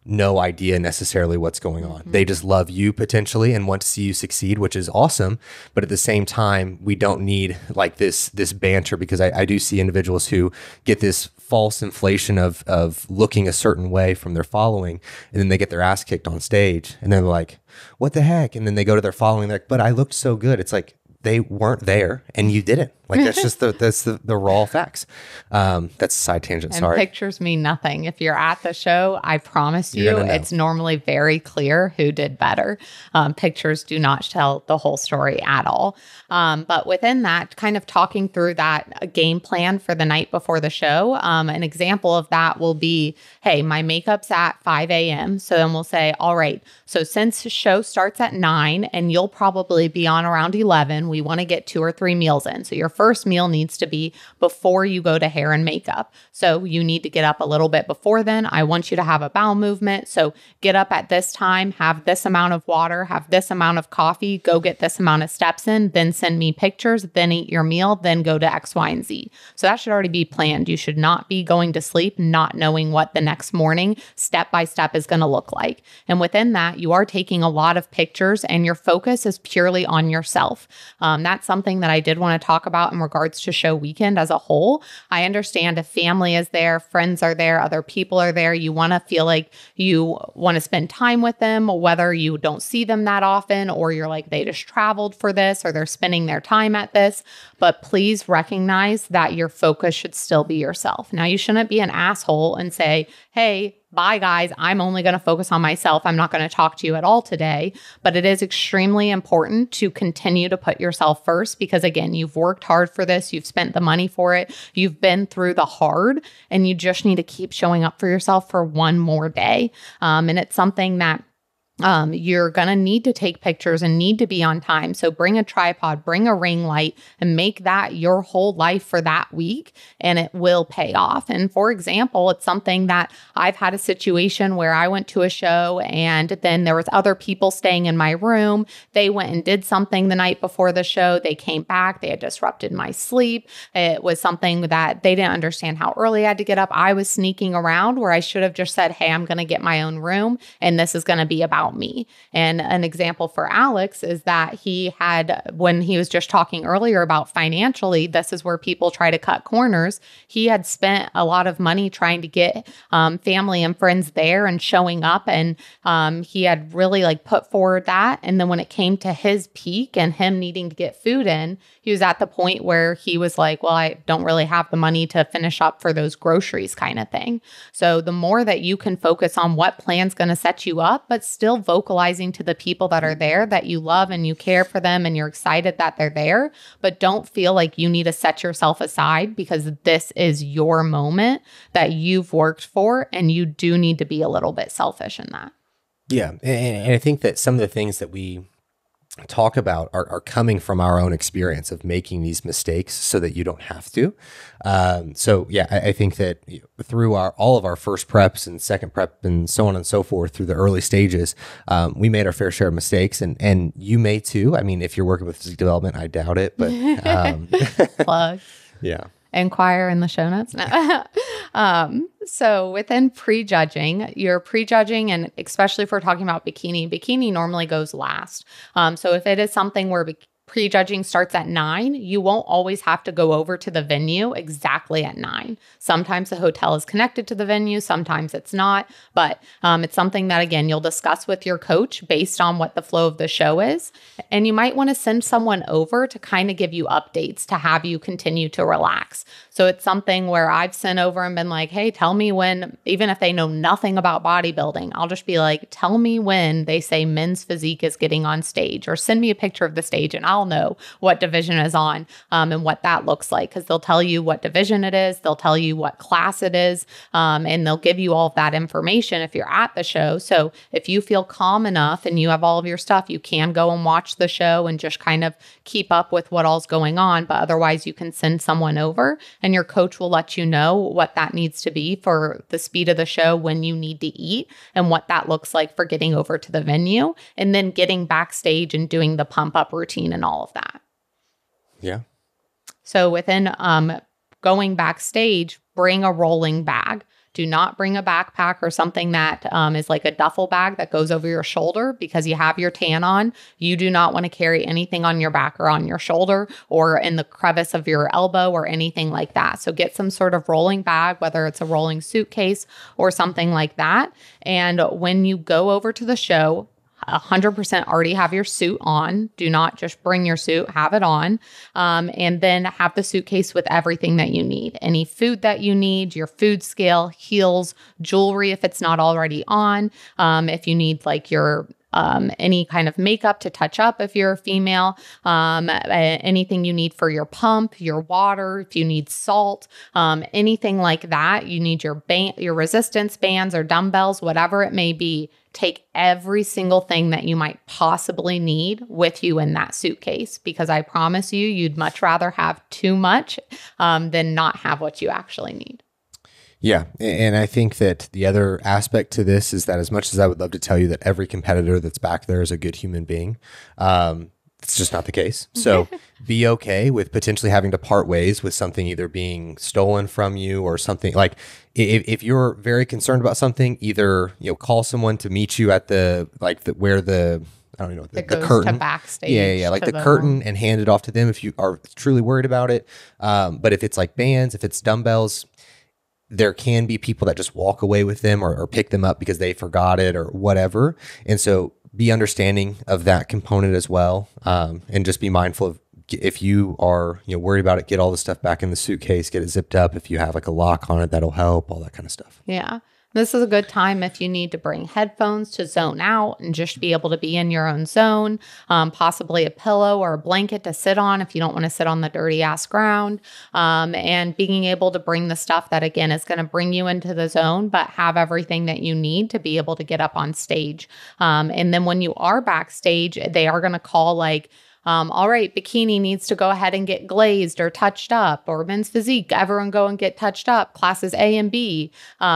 no idea necessarily what's going on. Mm-hmm. They just love you potentially and want to see you succeed, which is awesome. But at the same time, we don't need like this banter, because I do see individuals who get this false inflation of looking a certain way from their following, and then they get their ass kicked on stage and they're like, what the heck? And then they go to their following, they're like, but I looked so good. It's like, they weren't there and you didn't. Like that's just the raw facts. That's a side tangent. And sorry. Pictures mean nothing. If you're at the show, I promise you, it's normally very clear who did better. Pictures do not tell the whole story at all. But within that, kind of talking through that game plan for the night before the show, an example of that will be, hey, my makeup's at 5 a.m. So then we'll say, all right, so since the show starts at 9 and you'll probably be on around 11, we want to get 2 or 3 meals in. So your first meal needs to be before you go to hair and makeup. So you need to get up a little bit before then. I want you to have a bowel movement. So get up at this time, have this amount of water, have this amount of coffee, go get this amount of steps in, then send me pictures, then eat your meal, then go to X, Y, and Z. So that should already be planned. You should not be going to sleep not knowing what the next morning step by step is going to look like. And within that, you are taking a lot of pictures and your focus is purely on yourself. That's something that I did want to talk about in regards to show weekend as a whole. I understand if family is there, friends are there, other people are there, you want to feel like you want to spend time with them, whether you don't see them that often, or you're like, they just traveled for this, or they're spending their time at this. But please recognize that your focus should still be yourself. Now, you shouldn't be an asshole and say, hey, bye guys, I'm only going to focus on myself. I'm not going to talk to you at all today. But it is extremely important to continue to put yourself first because, again, you've worked hard for this. You've spent the money for it. You've been through the hard and you just need to keep showing up for yourself for one more day. And it's something that you're going to need to take pictures and need to be on time. So bring a tripod, bring a ring light, and make that your whole life for that week. And it will pay off. And for example, it's something that I've had a situation where I went to a show and then there was other people staying in my room. They went and did something the night before the show. They came back. They had disrupted my sleep. It was something that they didn't understand how early I had to get up. I was sneaking around where I should have just said, hey, I'm going to get my own room. And this is going to be about me. And an example for Alex is that he had, when he was just talking earlier about financially, this is where people try to cut corners. He had spent a lot of money trying to get family and friends there and showing up. And he had really like put forward that. And then when it came to his peak and him needing to get food in, he was at the point where he was like, well, I don't really have the money to finish up for those groceries kind of thing. So the more that you can focus on what plan's going to set you up, but still vocalizing to the people that are there that you love and you care for them and you're excited that they're there, but don't feel like you need to set yourself aside because this is your moment that you've worked for and you do need to be a little bit selfish in that. Yeah. And I think that some of the things that we talk about are coming from our own experience of making these mistakes so that you don't have to. So yeah, I think that through all of our first preps and second prep and so on and so forth through the early stages, we made our fair share of mistakes and you may too. I mean, if you're working with physique development, I doubt it, but, plug. Yeah. Inquire in the show notes. No. So within prejudging, you're prejudging, and especially if we're talking about bikini normally goes last. So if it is something where prejudging starts at 9, you won't always have to go over to the venue exactly at 9. Sometimes the hotel is connected to the venue, sometimes it's not, but it's something that, again, you'll discuss with your coach based on what the flow of the show is. And you might want to send someone over to kind of give you updates to have you continue to relax. So it's something where I've sent over and been like, hey, tell me when, even if they know nothing about bodybuilding, I'll just be like, tell me when they say men's physique is getting on stage, or send me a picture of the stage and I'll know what division is on and what that looks like, because they'll tell you what division it is, they'll tell you what class it is, and they'll give you all of that information if you're at the show. So if you feel calm enough and you have all of your stuff, you can go and watch the show and just kind of keep up with what all's going on. But otherwise, you can send someone over and your coach will let you know what that needs to be for the speed of the show, when you need to eat, and what that looks like for getting over to the venue and then getting backstage and doing the pump up routine and all of that. Yeah. So within going backstage, bring a rolling bag. Do not bring a backpack or something that is like a duffel bag that goes over your shoulder, because you have your tan on. You do not want to carry anything on your back or on your shoulder or in the crevice of your elbow or anything like that. So get some sort of rolling bag, whether it's a rolling suitcase or something like that. And when you go over to the show, 100% already have your suit on. Do not just bring your suit, have it on. And then have the suitcase with everything that you need. Any food that you need, your food scale, heels, jewelry if it's not already on. If you need like your any kind of makeup to touch up if you're a female, anything you need for your pump, your water, if you need salt, anything like that, you need your your resistance bands or dumbbells, whatever it may be. Take every single thing that you might possibly need with you in that suitcase, because I promise you, you'd much rather have too much than not have what you actually need. Yeah. And I think that the other aspect to this is that as much as I would love to tell you that every competitor that's back there is a good human being, it's just not the case. So be okay with potentially having to part ways with something either being stolen from you or something. Like if you're very concerned about something, either, you know, call someone to meet you at the, where the, I don't know, the curtain. Backstage. Yeah. Like the curtain, and hand it off to them if you are truly worried about it. But if it's like bands, if it's dumbbells, there can be people that just walk away with them or pick them up because they forgot it or whatever. And so be understanding of that component as well. And just be mindful of, if you are, you know, worried about it, get all the stuff back in the suitcase, get it zipped up. If you have like a lock on it, that'll help, all that kind of stuff. Yeah. This is a good time if you need to bring headphones to zone out and just be able to be in your own zone, possibly a pillow or a blanket to sit on if you don't want to sit on the dirty ass ground, and being able to bring the stuff that, again, is going to bring you into the zone, but have everything that you need to be able to get up on stage. And then when you are backstage, they are going to call like, all right, bikini needs to go ahead and get glazed or touched up, or men's physique, everyone go and get touched up, classes A and B.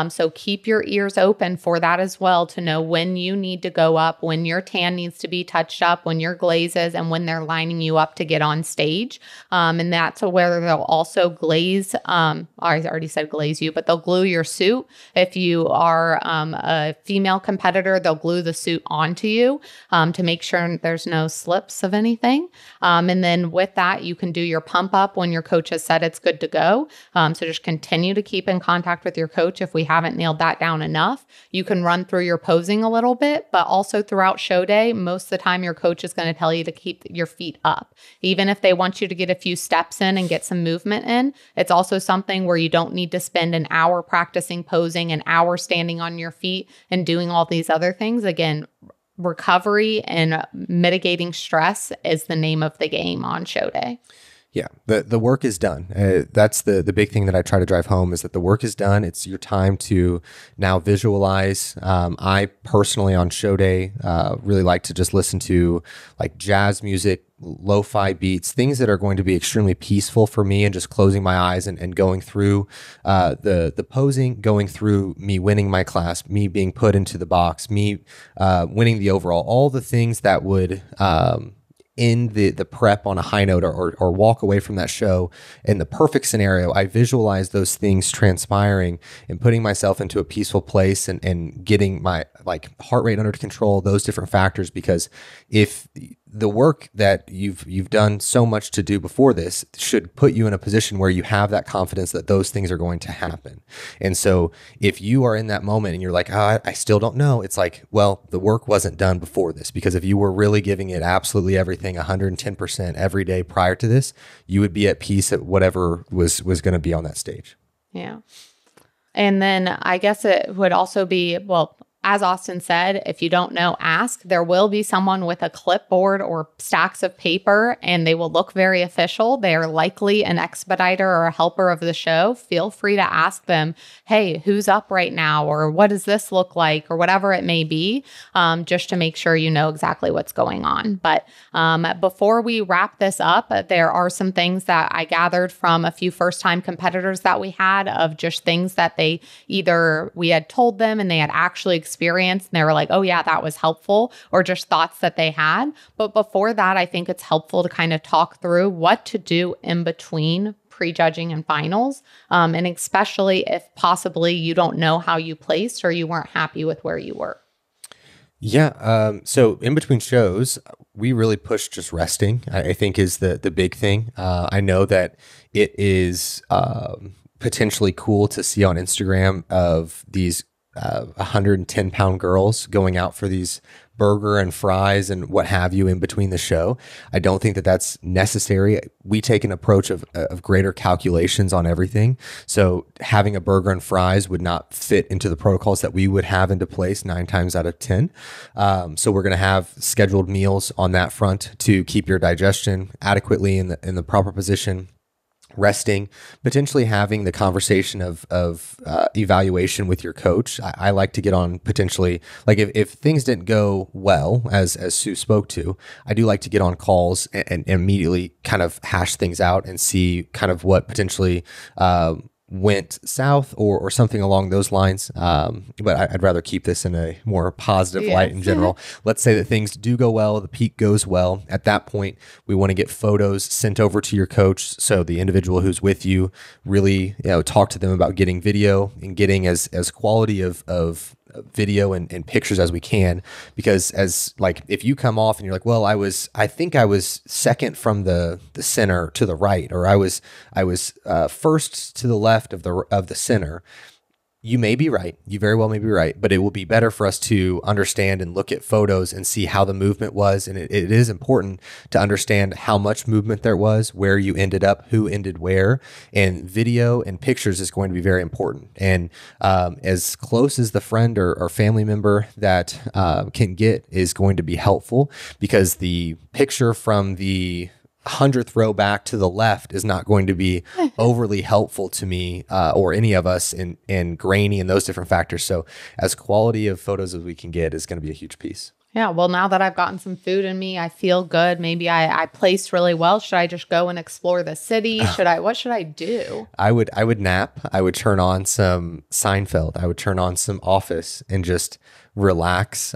So keep your ears open for that as well, to know when you need to go up, when your tan needs to be touched up, when your glazes, and when they're lining you up to get on stage. And that's where they'll also glaze. I already said glaze you, but they'll glue your suit. If you are a female competitor, they'll glue the suit onto you to make sure there's no slips of anything. And then with that, you can do your pump up when your coach has said it's good to go. So just continue to keep in contact with your coach if we haven't nailed that down enough. You can run through your posing a little bit, but also throughout show day, most of the time your coach is going to tell you to keep your feet up. Even if they want you to get a few steps in and get some movement in, it's also something where you don't need to spend an hour practicing posing, an hour standing on your feet and doing all these other things. Again, recovery and mitigating stress is the name of the game on show day. Yeah, the work is done. That's the big thing that I try to drive home, is that the work is done. It's your time to now visualize. I personally on show day really like to just listen to like jazz music, lo-fi beats, things that are going to be extremely peaceful for me, and just closing my eyes and going through the posing, going through me winning my class, me being put into the box, me winning the overall, all the things that would end the prep on a high note, or walk away from that show. In the perfect scenario, I visualize those things transpiring and putting myself into a peaceful place, and getting my like heart rate under control, those different factors. Because if the work that you've done so much to do before this should put you in a position where you have that confidence that those things are going to happen. And so if you are in that moment and you're like, oh, I still don't know, it's like, well, the work wasn't done before this, because if you were really giving it absolutely everything, 110% every day prior to this, you would be at peace at whatever was going to be on that stage. Yeah. And then I guess it would also be, well, as Austin said, if you don't know, ask. There will be someone with a clipboard or stacks of paper, and they will look very official. They are likely an expediter or a helper of the show. Feel free to ask them, hey, who's up right now? Or what does this look like? Or whatever it may be, just to make sure you know exactly what's going on. But before we wrap this up, there are some things that I gathered from a few first-time competitors that we had, of just things that they either we had told them and they had actually experienced, and they were like, oh yeah, that was helpful, or just thoughts that they had. But before that, I think it's helpful to kind of talk through what to do in between prejudging and finals. And especially if possibly you don't know how you placed, or you weren't happy with where you were. Yeah. So in between shows, we really push just resting, I think, is the big thing. I know that it is potentially cool to see on Instagram of these 110-pound girls going out for these burger and fries and what have you in between the show. I don't think that that's necessary. We take an approach of greater calculations on everything. So having a burger and fries would not fit into the protocols that we would have into place 9 times out of 10. So we're going to have scheduled meals on that front to keep your digestion adequately in the proper position, resting, potentially having the conversation of evaluation with your coach. I like to get on potentially, like if things didn't go well, as Sue spoke to, I do like to get on calls and immediately kind of hash things out and see kind of what potentially went south or something along those lines. But I'd rather keep this in a more positive light in general. Let's say that things do go well, the peak goes well. At that point, we want to get photos sent over to your coach. So the individual who's with you, really, you know, talk to them about getting video and getting as quality of video and pictures as we can, because as like, if you come off and you're like, well, I think I was second from the center to the right, or I was first to the left of the center. You may be right. You very well may be right, but it will be better for us to understand and look at photos and see how the movement was. And it is important to understand how much movement there was, where you ended up, who ended where, and video and pictures is going to be very important. And as close as the friend or family member that can get is going to be helpful, because the picture from the 100th row back to the left is not going to be overly helpful to me or any of us in grainy and those different factors. So as quality of photos as we can get is going to be a huge piece. Yeah. Well, now that I've gotten some food in me, I feel good. Maybe I placed really well. Should I just go and explore the city? What should I do? I would nap. I would turn on some Seinfeld. I would turn on some Office and just relax,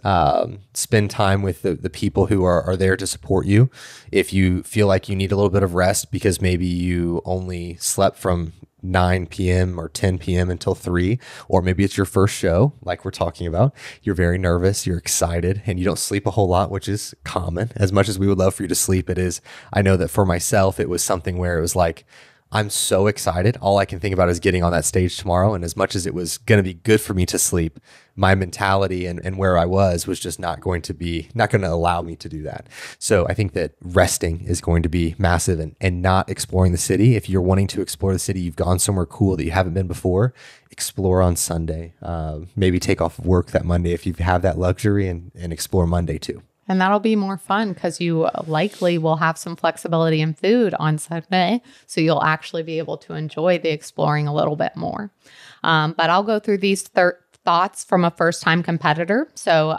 spend time with the people who are there to support you. If you feel like you need a little bit of rest because maybe you only slept from 9 p.m. or 10 p.m. until 3, or maybe it's your first show, like we're talking about, you're very nervous, you're excited, and you don't sleep a whole lot, which is common. As much as we would love for you to sleep, it is. I know that for myself, it was something where it was like, I'm so excited. All I can think about is getting on that stage tomorrow. And as much as it was going to be good for me to sleep, my mentality and where I was just not going to allow me to do that. So I think that resting is going to be massive, and not exploring the city. If you're wanting to explore the city, you've gone somewhere cool that you haven't been before, explore on Sunday. Maybe take off work that Monday if you have that luxury, and explore Monday too. And that'll be more fun because you likely will have some flexibility in food on Sunday. So you'll actually be able to enjoy the exploring a little bit more. But I'll go through these thoughts from a first-time competitor. So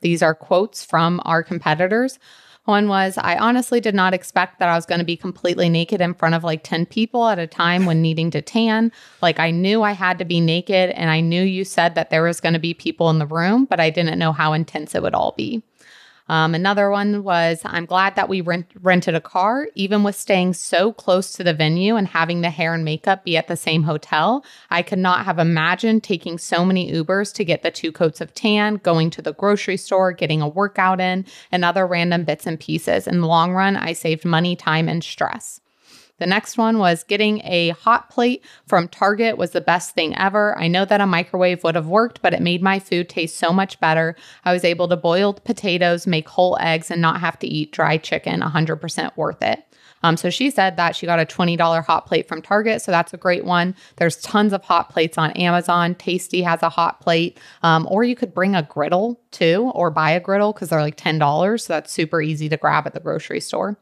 these are quotes from our competitors. One was, I honestly did not expect that I was going to be completely naked in front of like 10 people at a time when needing to tan. Like, I knew I had to be naked, and I knew you said that there was going to be people in the room, but I didn't know how intense it would all be. Another one was, I'm glad that we rented a car, even with staying so close to the venue and having the hair and makeup be at the same hotel. I could not have imagined taking so many Ubers to get the 2 coats of tan, going to the grocery store, getting a workout in, and other random bits and pieces. In the long run, I saved money, time, and stress. The next one was, getting a hot plate from Target was the best thing ever. I know that a microwave would have worked, but it made my food taste so much better. I was able to boil potatoes, make whole eggs, and not have to eat dry chicken. 100% worth it. So she said that she got a $20 hot plate from Target. So that's a great one. There's tons of hot plates on Amazon. Tasty has a hot plate. Or you could bring a griddle too, or buy a griddle, because they're like $10. So that's super easy to grab at the grocery store.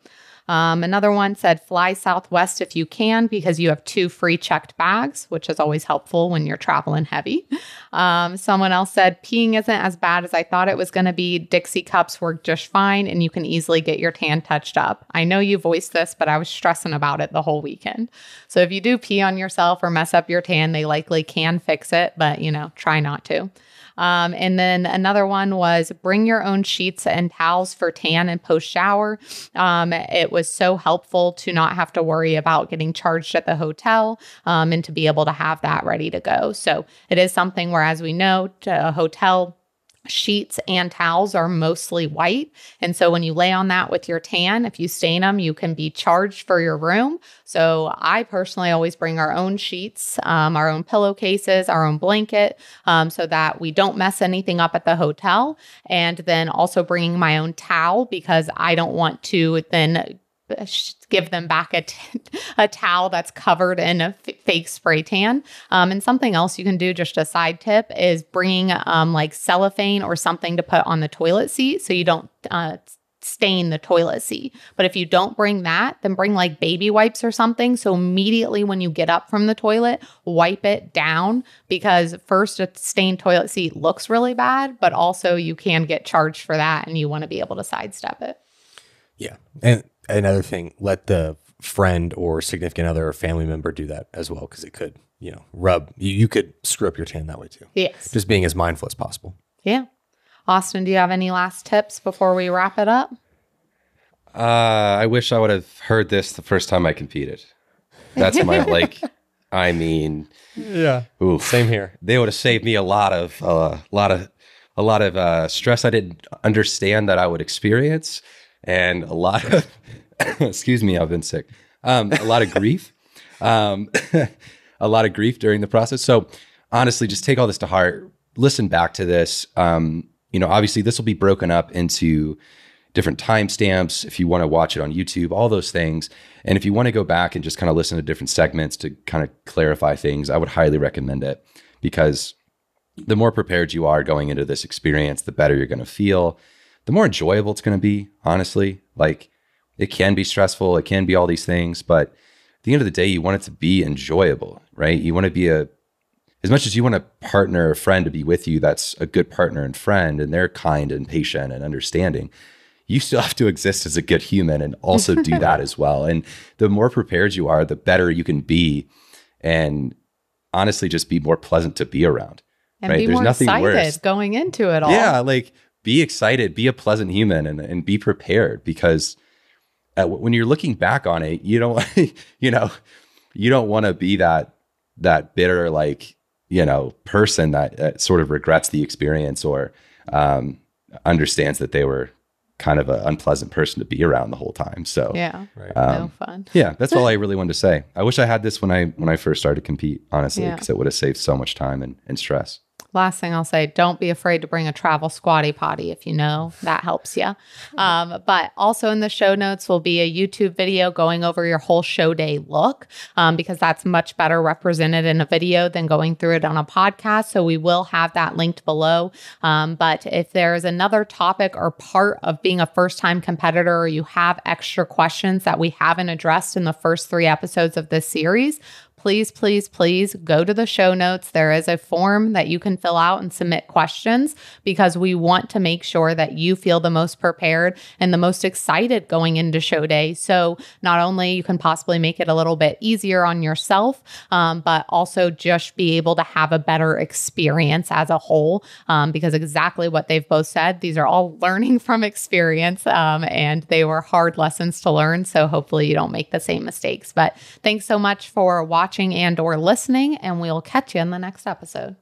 Another one said, fly Southwest if you can, because you have 2 free checked bags, which is always helpful when you're traveling heavy. Someone else said, peeing isn't as bad as I thought it was going to be. Dixie cups work just fine, and you can easily get your tan touched up. I know you voiced this, but I was stressing about it the whole weekend. So if you do pee on yourself or mess up your tan, they likely can fix it, but, you know, try not to. And then another one was, bring your own sheets and towels for tan and post shower. It was so helpful to not have to worry about getting charged at the hotel, and to be able to have that ready to go. So it is something where, as we know, a hotel sheets and towels are mostly white. And so when you lay on that with your tan, if you stain them, you can be charged for your room. So I personally always bring our own sheets, our own pillowcases, our own blanket, so that we don't mess anything up at the hotel. And then also bringing my own towel, because I don't want to then give them back a towel that's covered in a fake spray tan. And something else you can do, just a side tip, is bringing like cellophane or something to put on the toilet seat so you don't stain the toilet seat. But if you don't bring that, then bring like baby wipes or something. So immediately when you get up from the toilet, wipe it down, because first, a stained toilet seat looks really bad, but also you can get charged for that and you want to be able to sidestep it. Yeah. And another thing, let the friend or significant other or family member do that as well, because it could, you know, rub. You could screw up your tan that way too. Yes. Just being as mindful as possible. Yeah. Austin, do you have any last tips before we wrap it up? I wish I would have heard this the first time I competed. That's my, like, I mean. Yeah. Oof. Same here. They would have saved me a lot of stress I didn't understand that I would experience. And a lot of, excuse me, I've been sick. A lot of grief, a lot of grief during the process. So honestly, just take all this to heart, listen back to this. You know, obviously this will be broken up into different timestamps if you want to watch it on YouTube, all those things. And if you want to go back and just kind of listen to different segments to kind of clarify things, I would highly recommend it, because the more prepared you are going into this experience, the better you're going to feel. The more enjoyable it's going to be, honestly. Like, it can be stressful, it can be all these things, but at the end of the day, you want it to be enjoyable, right? You want to be as much as you want a partner or friend to be with you, that's a good partner and friend, and they're kind and patient and understanding, you still have to exist as a good human and also do that as well. And the more prepared you are, the better you can be, and honestly, just be more pleasant to be around. And right? Be There's more nothing excited worse. Going into it all. Yeah, like, be excited, be a pleasant human, and be prepared, because when you're looking back on it, you don't, you don't want to be that bitter, like, you know, person that sort of regrets the experience, or understands that they were kind of an unpleasant person to be around the whole time. So yeah, right. No fun. Yeah, that's all I really wanted to say. I wish I had this when I first started to compete, honestly, because it would have saved so much time and stress. Last thing I'll say, don't be afraid to bring a travel squatty potty if you know that helps you. But also in the show notes will be a YouTube video going over your whole show day look, because that's much better represented in a video than going through it on a podcast. So we will have that linked below. But if there is another topic or part of being a first-time competitor, or you have extra questions that we haven't addressed in the first 3 episodes of this series, please, please, please go to the show notes. There is a form that you can fill out and submit questions, because we want to make sure that you feel the most prepared and the most excited going into show day. So not only you can possibly make it a little bit easier on yourself, but also just be able to have a better experience as a whole, because exactly what they've both said, these are all learning from experience, and they were hard lessons to learn. So hopefully you don't make the same mistakes. But thanks so much for watching and/or listening, and we'll catch you in the next episode.